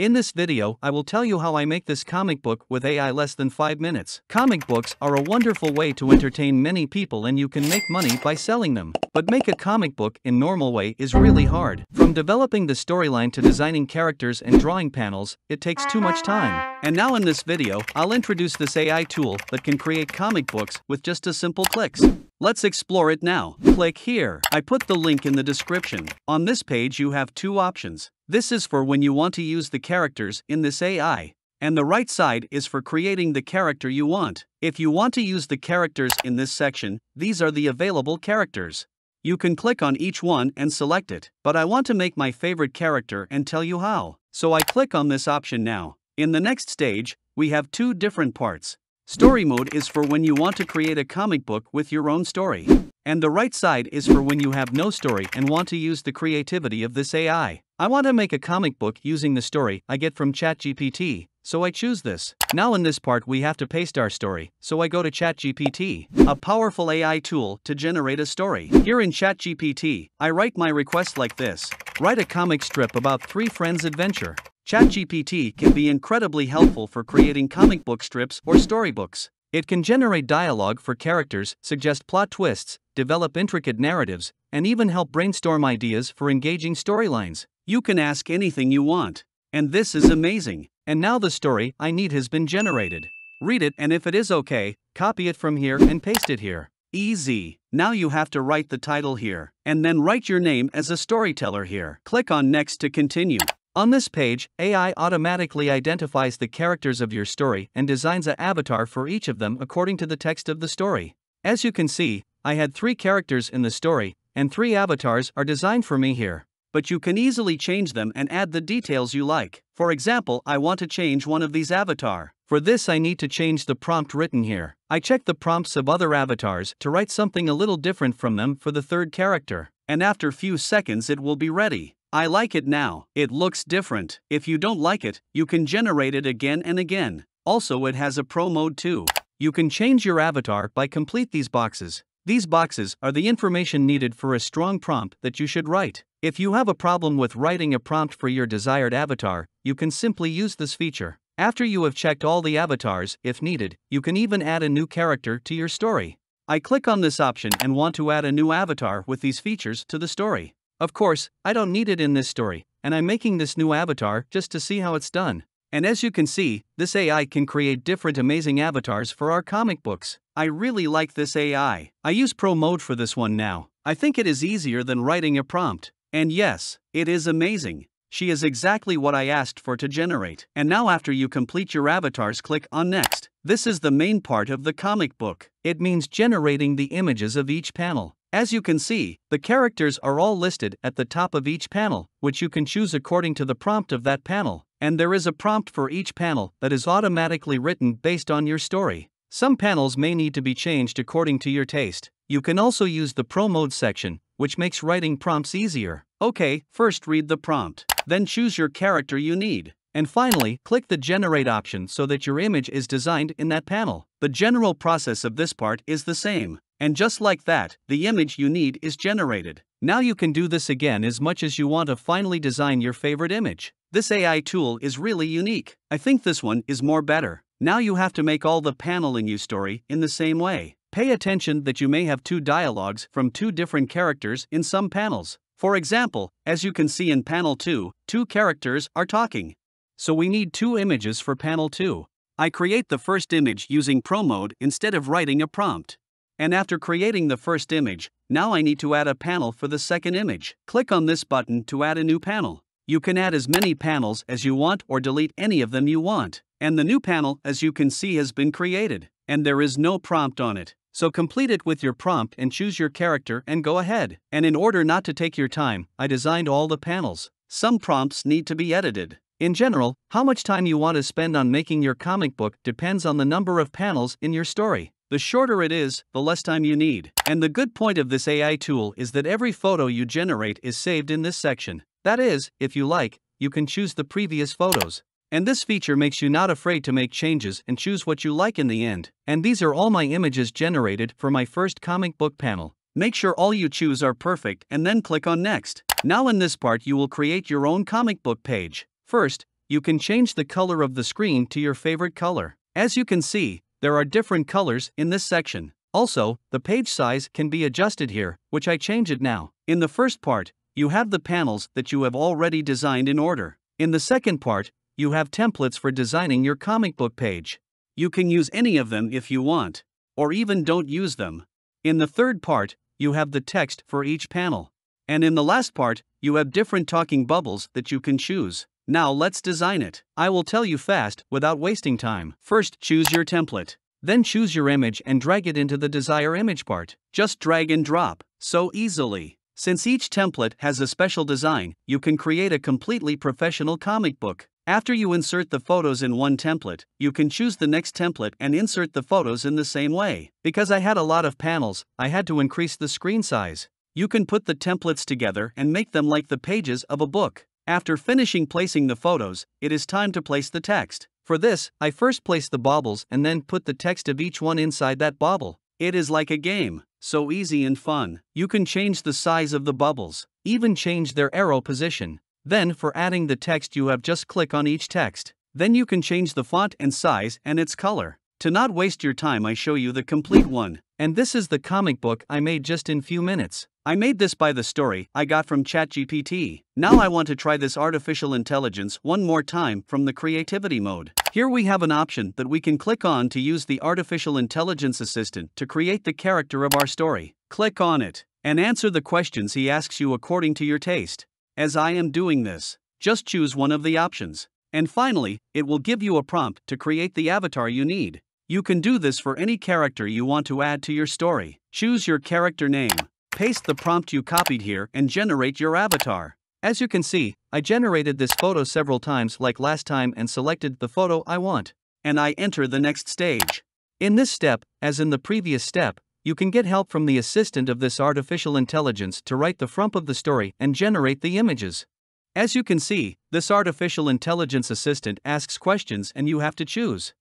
In this video, I will tell you how I make this comic book with AI less than 5 minutes. Comic books are a wonderful way to entertain many people and you can make money by selling them. But make a comic book in normal way is really hard. From developing the storyline to designing characters and drawing panels, it takes too much time. And now in this video, I'll introduce this AI tool that can create comic books with just a simple clicks. Let's explore it now. Click here. I put the link in the description. On this page you have two options. This is for when you want to use the characters in this AI. And the right side is for creating the character you want. If you want to use the characters in this section, these are the available characters. You can click on each one and select it. But I want to make my favorite character and tell you how. So I click on this option now. In the next stage, we have two different parts. Story mode is for when you want to create a comic book with your own story. And the right side is for when you have no story and want to use the creativity of this AI. I want to make a comic book using the story I get from ChatGPT, so I choose this. Now in this part we have to paste our story, so I go to ChatGPT, a powerful AI tool to generate a story. Here in ChatGPT, I write my request like this. Write a comic strip about 3 friends' adventure. ChatGPT can be incredibly helpful for creating comic book strips or storybooks. It can generate dialogue for characters, suggest plot twists, develop intricate narratives, and even help brainstorm ideas for engaging storylines. You can ask anything you want. And this is amazing. And now the story I need has been generated. Read it and if it is okay, copy it from here and paste it here. Easy. Now you have to write the title here. And then write your name as a storyteller here. Click on Next to continue. On this page, AI automatically identifies the characters of your story and designs an avatar for each of them according to the text of the story. As you can see, I had 3 characters in the story, and 3 avatars are designed for me here. But you can easily change them and add the details you like. For example, I want to change one of these avatars. For this I need to change the prompt written here. I check the prompts of other avatars to write something a little different from them for the 3rd character. And after few seconds it will be ready. I like it now. It looks different. If you don't like it, you can generate it again and again. Also it has a pro mode too. You can change your avatar by complete these boxes. These boxes are the information needed for a strong prompt that you should write. If you have a problem with writing a prompt for your desired avatar, you can simply use this feature. After you have checked all the avatars, if needed, you can even add a new character to your story. I click on this option and want to add a new avatar with these features to the story. Of course, I don't need it in this story, and I'm making this new avatar just to see how it's done. And as you can see, this AI can create different amazing avatars for our comic books. I really like this AI. I use Pro mode for this one now. I think it is easier than writing a prompt. And yes, it is amazing. She is exactly what I asked for to generate. And now after you complete your avatars, click on Next. This is the main part of the comic book. It means generating the images of each panel. As you can see, the characters are all listed at the top of each panel, which you can choose according to the prompt of that panel, and there is a prompt for each panel that is automatically written based on your story. Some panels may need to be changed according to your taste. You can also use the Pro mode section, which makes writing prompts easier. Okay, first read the prompt, then choose your character you need. And finally, click the Generate option so that your image is designed in that panel. The general process of this part is the same. And just like that, the image you need is generated. Now you can do this again as much as you want to finally design your favorite image. This AI tool is really unique. I think this one is more better. Now you have to make all the panel in your story in the same way. Pay attention that you may have 2 dialogues from 2 different characters in some panels. For example, as you can see in panel 2, 2 characters are talking. So we need 2 images for panel 2. I create the first image using Pro mode instead of writing a prompt. And after creating the first image, now I need to add a panel for the second image. Click on this button to add a new panel. You can add as many panels as you want or delete any of them you want. And the new panel, as you can see, has been created. And there is no prompt on it. So complete it with your prompt and choose your character and go ahead. And in order not to take your time, I designed all the panels. Some prompts need to be edited. In general, how much time you want to spend on making your comic book depends on the number of panels in your story. The shorter it is, the less time you need. And the good point of this AI tool is that every photo you generate is saved in this section. That is, if you like, you can choose the previous photos. And this feature makes you not afraid to make changes and choose what you like in the end. And these are all my images generated for my first comic book panel. Make sure all you choose are perfect and then click on Next. Now in this part you will create your own comic book page. First, you can change the color of the screen to your favorite color. As you can see, there are different colors in this section. Also, the page size can be adjusted here, which I change it now. In the first part, you have the panels that you have already designed in order. In the second part, you have templates for designing your comic book page. You can use any of them if you want, or even don't use them. In the third part, you have the text for each panel. And in the last part, you have different talking bubbles that you can choose. Now let's design it. I will tell you fast without wasting time. First, choose your template. Then choose your image and drag it into the desired image part. Just drag and drop, so easily. Since each template has a special design, you can create a completely professional comic book. After you insert the photos in one template, you can choose the next template and insert the photos in the same way. Because I had a lot of panels, I had to increase the screen size. You can put the templates together and make them like the pages of a book. After finishing placing the photos, it is time to place the text. For this, I first place the baubles and then put the text of each one inside that bauble. It is like a game, so easy and fun. You can change the size of the baubles, even change their arrow position. Then for adding the text you have just click on each text. Then you can change the font and size and its color. To not waste your time, I show you the complete one. And this is the comic book I made just in few minutes. I made this by the story I got from ChatGPT. Now I want to try this artificial intelligence one more time from the creativity mode. Here we have an option that we can click on to use the artificial intelligence assistant to create the character of our story. Click on it and answer the questions he asks you according to your taste. As I am doing this, just choose one of the options. And finally, it will give you a prompt to create the avatar you need. You can do this for any character you want to add to your story. Choose your character name, paste the prompt you copied here and generate your avatar. As you can see, I generated this photo several times like last time and selected the photo I want. And I enter the next stage. In this step, as in the previous step, you can get help from the assistant of this artificial intelligence to write the prompt of the story and generate the images. As you can see, this artificial intelligence assistant asks questions and you have to choose.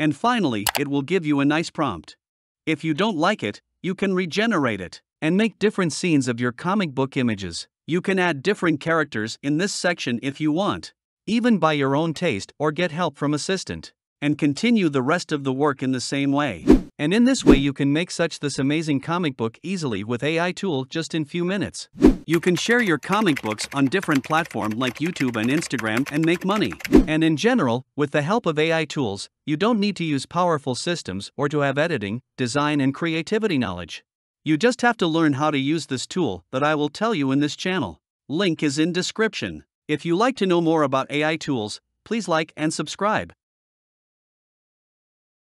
And finally, it will give you a nice prompt. If you don't like it, you can regenerate it and make different scenes of your comic book images. You can add different characters in this section if you want, even by your own taste or get help from assistant, and continue the rest of the work in the same way. And in this way you can make such this amazing comic book easily with AI tool just in few minutes. You can share your comic books on different platforms like YouTube and Instagram and make money. And in general, with the help of AI tools, you don't need to use powerful systems or to have editing, design and creativity knowledge. You just have to learn how to use this tool that I will tell you in this channel. Link is in description. If you like to know more about AI tools, please like and subscribe.